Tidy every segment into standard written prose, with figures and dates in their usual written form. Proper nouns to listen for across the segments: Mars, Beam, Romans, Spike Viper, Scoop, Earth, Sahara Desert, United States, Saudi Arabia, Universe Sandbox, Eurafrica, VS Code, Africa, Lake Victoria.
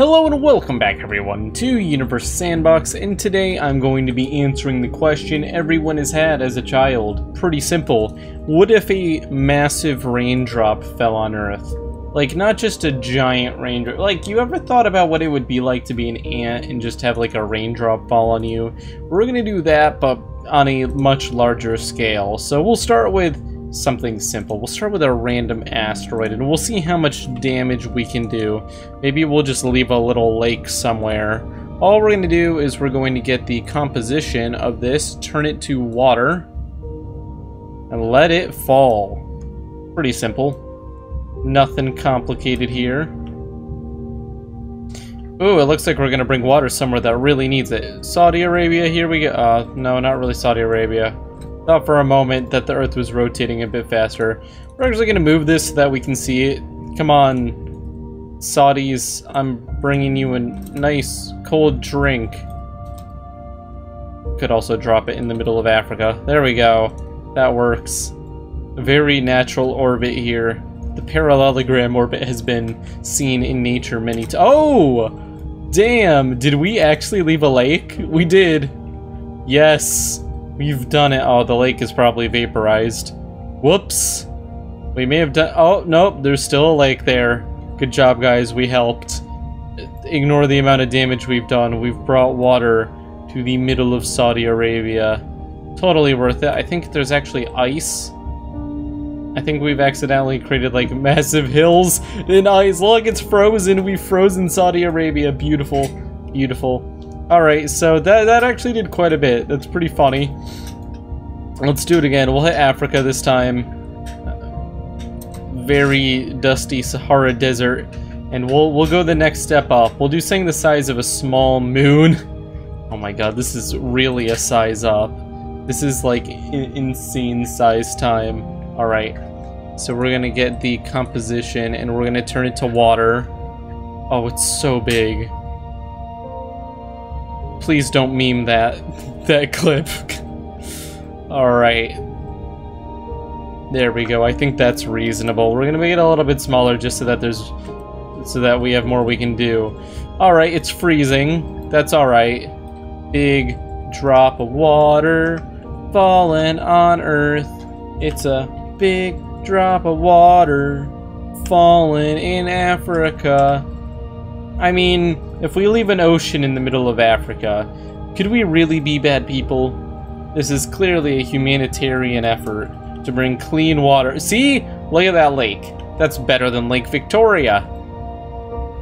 Hello and welcome back everyone to Universe Sandbox, and today I'm going to be answering the question everyone has had as a child. Pretty simple. What if a massive raindrop fell on Earth? Like, not just a giant raindrop. Like, you ever thought about what it would be like to be an ant and just have like a raindrop fall on you? We're gonna do that, but on a much larger scale. So we'll start with something simple. We'll start with a random asteroid and we'll see how much damage we can do. Maybe we'll just leave a little lake somewhere. All we're going to do is we're going to get the composition of this, turn it to water, and let it fall. Pretty simple. Nothing complicated here. Ooh, it looks like we're going to bring water somewhere that really needs it. Saudi Arabia, here we go. No, not really Saudi Arabia. Thought for a moment that the Earth was rotating a bit faster. We're actually going to move this so that we can see it. Come on, Saudis, I'm bringing you a nice cold drink. Could also drop it in the middle of Africa. There we go. That works. Very natural orbit here. The parallelogram orbit has been seen in nature many times. Oh! Damn! Did we actually leave a lake? We did. Yes. We've done it. Oh, the lake is probably vaporized. Whoops. We may have done... Oh, nope. There's still a lake there. Good job, guys. We helped. Ignore the amount of damage we've done. We've brought water to the middle of Saudi Arabia. Totally worth it. I think there's actually ice. I think we've accidentally created, like, massive hills in ice. Look, it's frozen. We've frozen Saudi Arabia. Beautiful. Beautiful. Alright, so that actually did quite a bit. That's pretty funny. Let's do it again. We'll hit Africa this time. Very dusty Sahara Desert. And we'll go the next step up. We'll do something the size of a small moon. Oh my god, this is really a size up. This is like insane size time. Alright, so we're going to get the composition and we're going to turn it to water. Oh, it's so big. Please don't meme that clip. Alright. There we go. I think that's reasonable. We're gonna make it a little bit smaller just so that we have more we can do. Alright, it's freezing. That's alright. Big drop of water falling on Earth. It's a big drop of water falling in Africa. I mean, if we leave an ocean in the middle of Africa, could we really be bad people? This is clearly a humanitarian effort to bring clean water. See? Look at that lake. That's better than Lake Victoria.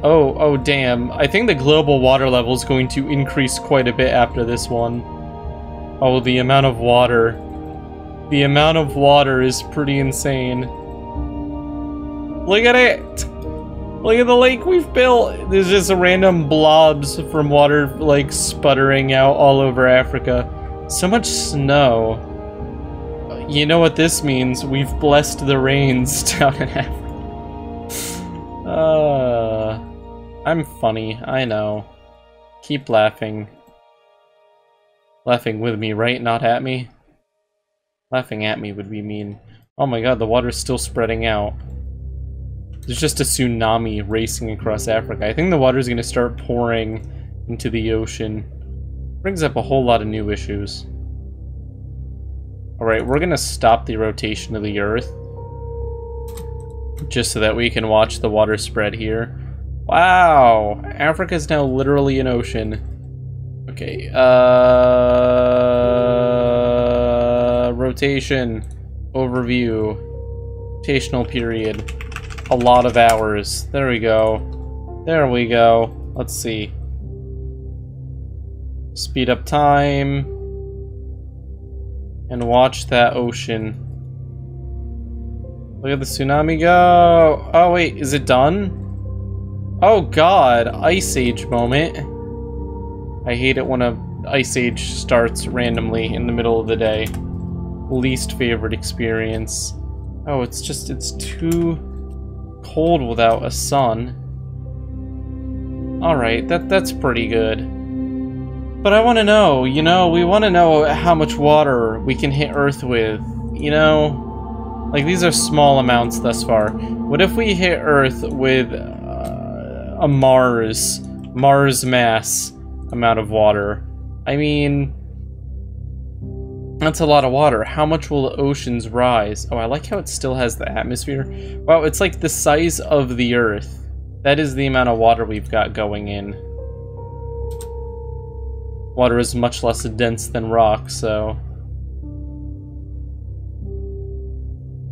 Oh, damn. I think the global water level is going to increase quite a bit after this one. Oh, the amount of water. The amount of water is pretty insane. Look at it! Look at the lake we've built! There's just random blobs from water, like, sputtering out all over Africa. So much snow. You know what this means? We've blessed the rains down in Africa. I'm funny, I know. Keep laughing. Laughing with me, right? Not at me? Laughing at me would be mean. Oh my god, the water's still spreading out. There's just a tsunami racing across Africa. I think the water's going to start pouring into the ocean. Brings up a whole lot of new issues. Alright, we're going to stop the rotation of the Earth. Just so that we can watch the water spread here. Wow! Africa's now literally an ocean. Okay, rotation. Overview. Rotational period. A lot of hours. There we go. There we go. Let's see. Speed up time. And watch that ocean. Look at the tsunami go. Oh, wait. Is it done? Oh, God. Ice Age moment. I hate it when a Ice Age starts randomly in the middle of the day. Least favorite experience. Oh, it's just... It's too... cold without a sun. Alright, that's pretty good. But I want to know, you know, we want to know how much water we can hit Earth with, you know? Like, these are small amounts thus far. What if we hit Earth with a Mars Mars mass amount of water. I mean, that's a lot of water. How much will the oceans rise? Oh, I like how it still has the atmosphere. Wow, it's like the size of the Earth. That is the amount of water we've got going in. Water is much less dense than rock, so...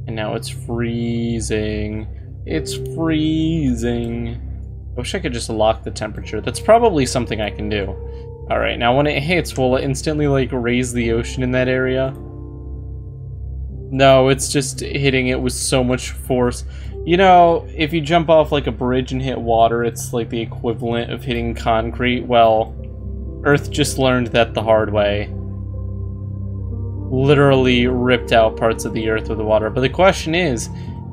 And now it's freezing. It's freezing. I wish I could just lock the temperature. That's probably something I can do. Alright, now when it hits, will it instantly, like, raise the ocean in that area? No, it's just hitting it with so much force. You know, if you jump off, like, a bridge and hit water, it's, like, the equivalent of hitting concrete. Well, Earth just learned that the hard way. Literally ripped out parts of the Earth with the water. But the question is,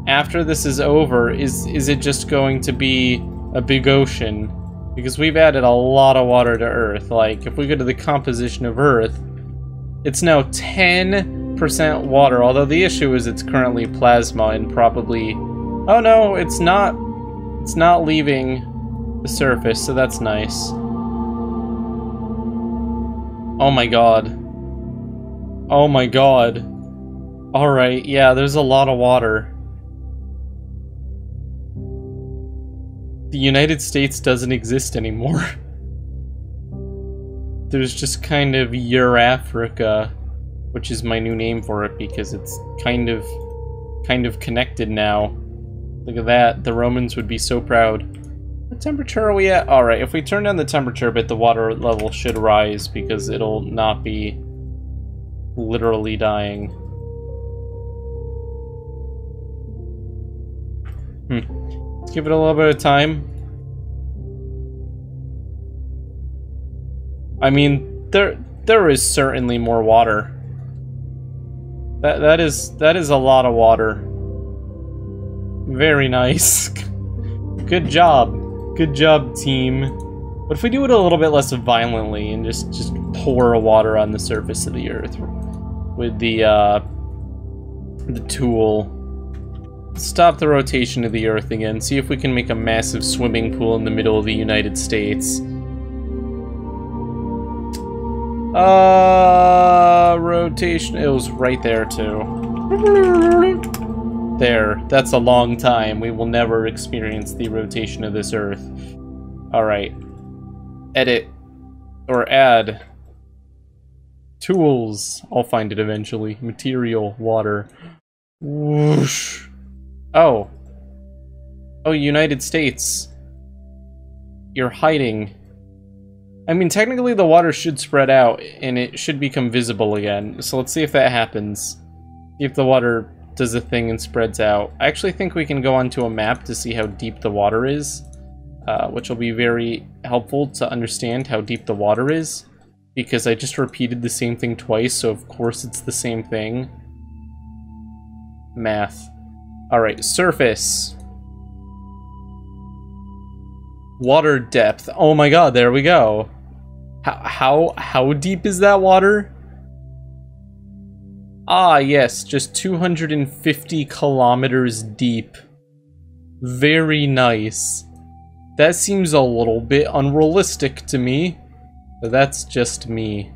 after this is over, is it just going to be a big ocean? Because we've added a lot of water to Earth. Like, if we go to the composition of Earth, it's now 10% water. Although the issue is it's currently plasma and probably... Oh no, it's not. It's not leaving the surface, so that's nice. Oh my god. Oh my god. Alright, yeah, there's a lot of water. The United States doesn't exist anymore. There's just kind of Eurafrica, which is my new name for it because it's kind of connected now. Look at that. The Romans would be so proud. What temperature are we at? Alright, if we turn down the temperature a bit, the water level should rise because it'll not be literally dying. Let's give it a little bit of time. I mean, there is certainly more water. That is a lot of water. Very nice. Good job. Good job, team. But if we do it a little bit less violently and just pour water on the surface of the Earth with the tool. Stop the rotation of the Earth again, see if we can make a massive swimming pool in the middle of the United States. Rotation, it was right there too. There, that's a long time. We will never experience the rotation of this Earth. Alright. Edit. Or add. Tools. I'll find it eventually. Material. Water. Whoosh. Oh. Oh, United States. You're hiding. I mean, technically the water should spread out, and it should become visible again. So let's see if that happens. See if the water does a thing and spreads out. I actually think we can go onto a map to see how deep the water is, which will be very helpful to understand how deep the water is, because I just repeated the same thing twice, so of course it's the same thing. Math. Alright, surface. Water depth. Oh my god, there we go. How deep is that water? Ah, yes, just 250 kilometers deep. Very nice. That seems a little bit unrealistic to me. But that's just me.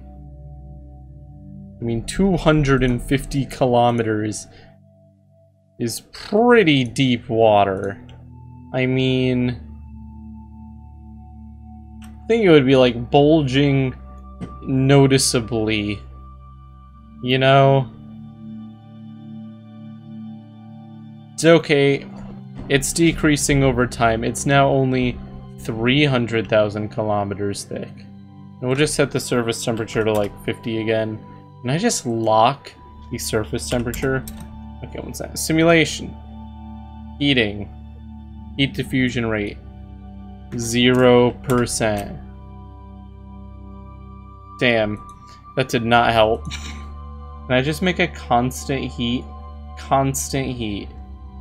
I mean, 250 kilometers is pretty deep water. I mean, I think it would be like bulging noticeably, you know? It's okay. It's decreasing over time. It's now only 300,000 kilometers thick. And we'll just set the surface temperature to like 50 again. Can I just lock the surface temperature? Okay, what's that? Simulation. Heating. Heat diffusion rate. 0%. Damn. That did not help. Can I just make a constant heat? Constant heat.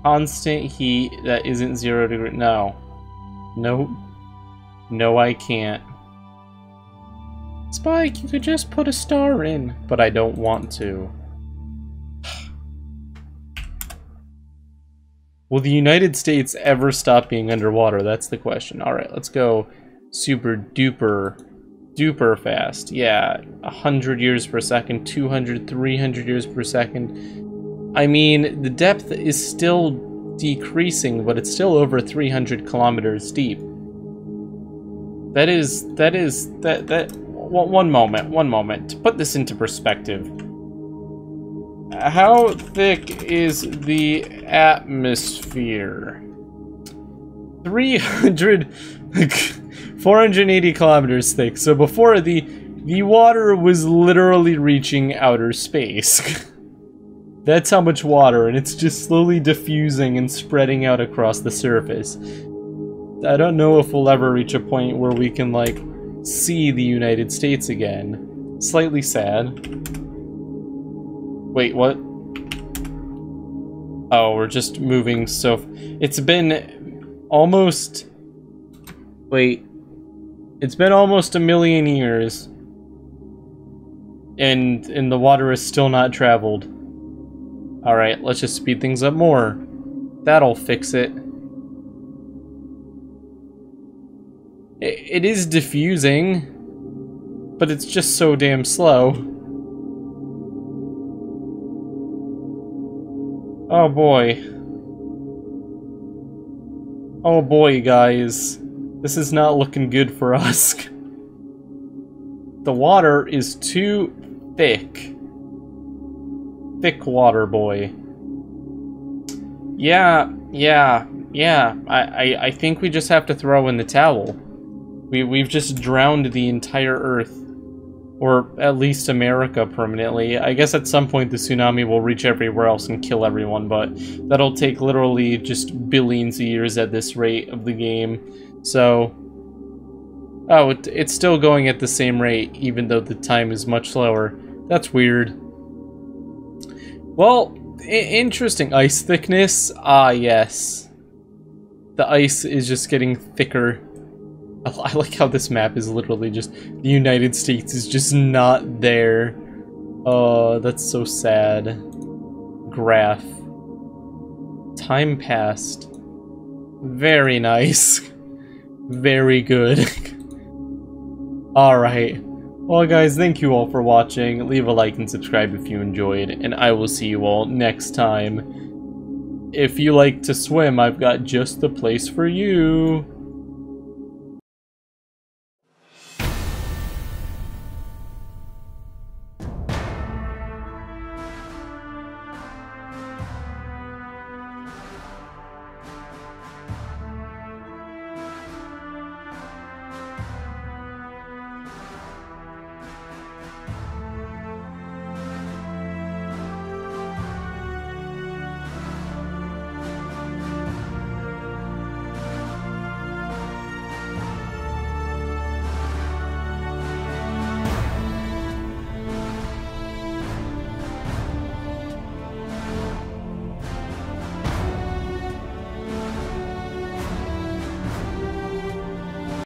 Constant heat that isn't 0 degree. No. Nope. No, I can't. Spike, you could just put a star in. But I don't want to. Will the United States ever stop being underwater? That's the question. Alright, let's go super duper fast. Yeah, 100 years per second, 200, 300 years per second. I mean, the depth is still decreasing, but it's still over 300 kilometers deep. That is one moment. To put this into perspective, how thick is the atmosphere? 480 kilometers thick. So before, the water was literally reaching outer space. That's how much water, and it's just slowly diffusing and spreading out across the surface. I don't know if we'll ever reach a point where we can, like, see the United States again. Slightly sad. Wait, what? Oh, we're just moving so... It's been almost... Wait. It's been almost a million years. And the water is still not traveled. Alright, let's just speed things up more. That'll fix it. It is diffusing. But it's just so damn slow. Oh boy. Oh boy, guys. This is not looking good for us. The water is too thick. Thick water, boy. Yeah. I think we just have to throw in the towel. We've just drowned the entire Earth. Or at least America permanently. I guess at some point the tsunami will reach everywhere else and kill everyone, but that'll take literally just billions of years at this rate of the game. So, oh, it's still going at the same rate, even though the time is much slower. That's weird. Well, interesting. Ice thickness? Ah, yes. The ice is just getting thicker. I like how this map is literally just... The United States is just not there. Oh, that's so sad. Graph. Time passed. Very nice. Very good. Alright. Well, guys, thank you all for watching. Leave a like and subscribe if you enjoyed. And I will see you all next time. If you like to swim, I've got just the place for you.